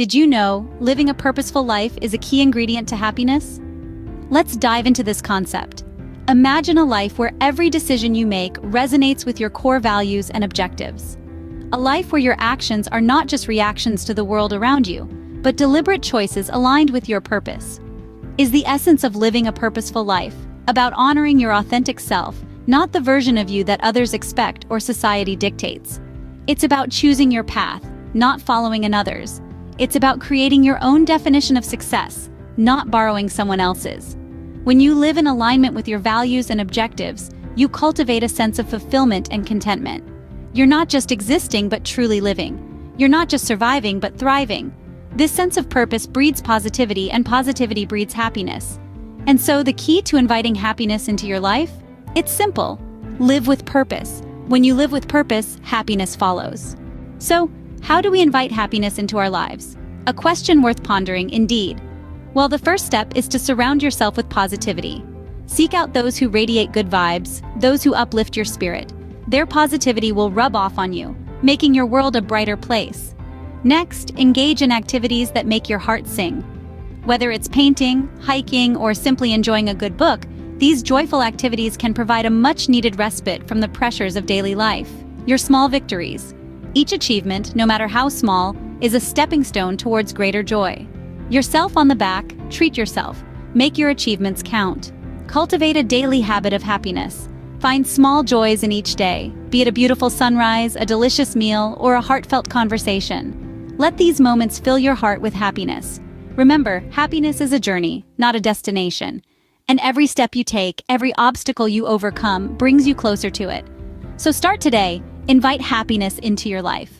Did you know living a purposeful life is a key ingredient to happiness? Let's dive into this concept. Imagine a life where every decision you make resonates with your core values and objectives. A life where your actions are not just reactions to the world around you, but deliberate choices aligned with your purpose. Is the essence of living a purposeful life about honoring your authentic self, not the version of you that others expect or society dictates? It's about choosing your path, not following another's. It's about creating your own definition of success, not borrowing someone else's. When you live in alignment with your values and objectives, you cultivate a sense of fulfillment and contentment. You're not just existing, but truly living. You're not just surviving, but thriving. This sense of purpose breeds positivity, and positivity breeds happiness. And so the key to inviting happiness into your life? It's simple. Live with purpose. When you live with purpose, happiness follows. So, how do we invite happiness into our lives? A question worth pondering, indeed. Well, the first step is to surround yourself with positivity. Seek out those who radiate good vibes, those who uplift your spirit. Their positivity will rub off on you, making your world a brighter place. Next, engage in activities that make your heart sing. Whether it's painting, hiking, or simply enjoying a good book, these joyful activities can provide a much-needed respite from the pressures of daily life. Your small victories. Each achievement, no matter how small, is a stepping stone towards greater joy. Yourself on the back, treat yourself, make your achievements count. Cultivate a daily habit of happiness. Find small joys in each day, be it a beautiful sunrise, a delicious meal, or a heartfelt conversation. Let these moments fill your heart with happiness. Remember, happiness is a journey, not a destination. And every step you take, every obstacle you overcome, brings you closer to it. So start today. Invite happiness into your life.